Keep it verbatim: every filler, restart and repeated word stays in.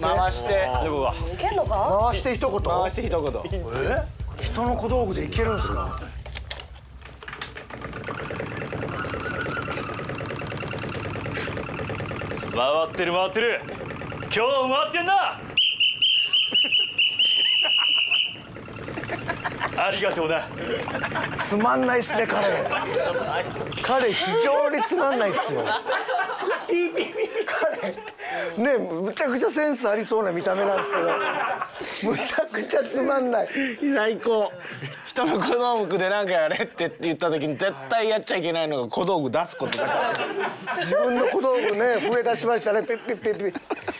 回して蹴んのか？回して一言回して一言え？人の小道具でいけるんすか？回ってる回ってる今日も回ってんなありがとうな。つまんないっすね彼彼非常につまんないっすよ彼ねむちゃくちゃセンスありそうな見た目なんですけどむちゃくちゃつまんない最高。人の小道具で何かやれってって言った時に絶対やっちゃいけないのが小道具出すことだから自分の小道具ね増え出しましたねピッピッピッピッ